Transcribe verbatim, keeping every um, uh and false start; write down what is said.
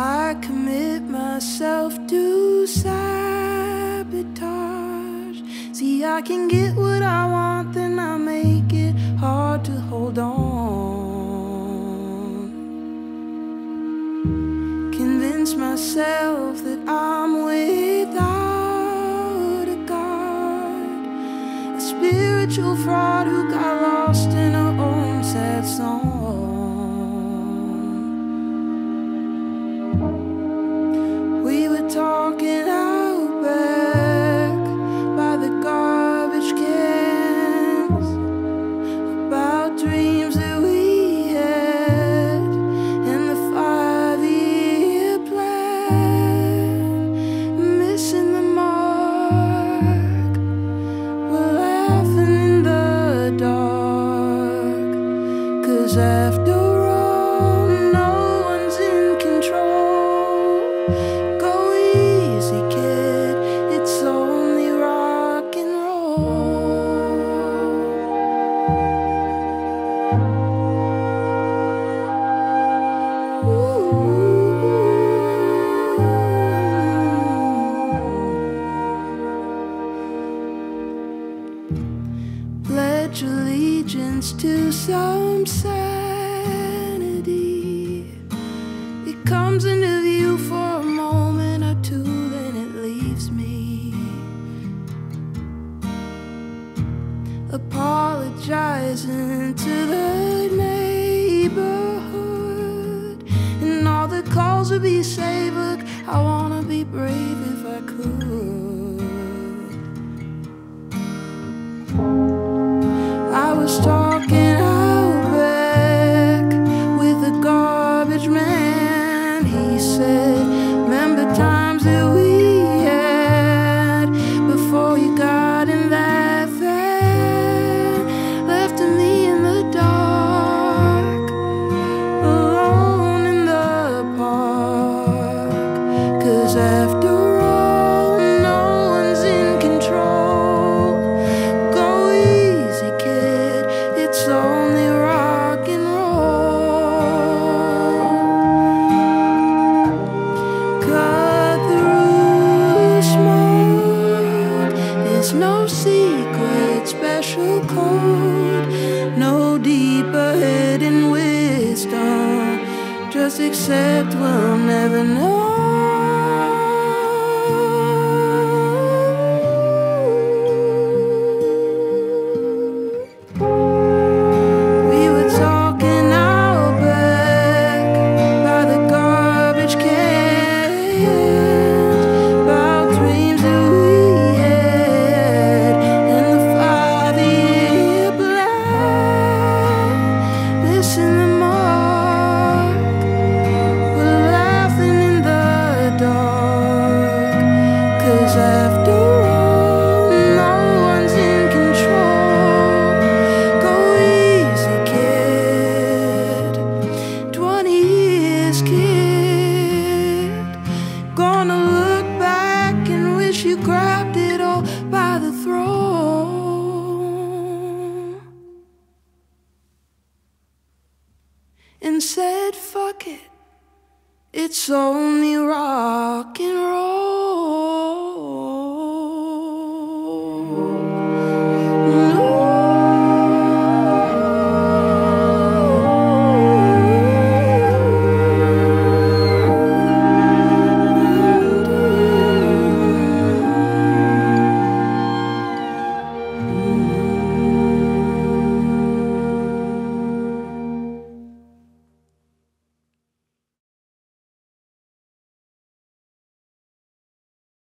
I commit myself to sabotage. See, I can get what I want, then I make it hard to hold on. Convince myself that I'm without a God, a spiritual fraud who got lost in her own sad song. Talking out back by the garbage cans about dreams that we had and the five-year plan, missing the mark. We're laughing in the dark, 'cause after all, no one's in control. Pledge allegiance to some sanity. It comes into view for a moment or two, then it leaves me. Apologizing to the neighborhood, and all the calls would be savored. I wanna be brave if I could. Talking out back with the garbage man. He said, remember times that we had before you got in that van, left me in the dark, alone in the park. 'Cause after no secret special code, no deeper hidden wisdom, just accept we'll never know. We were talking out back by the garbage can. You grabbed it all by the throne and said, fuck it, it's only rock and roll.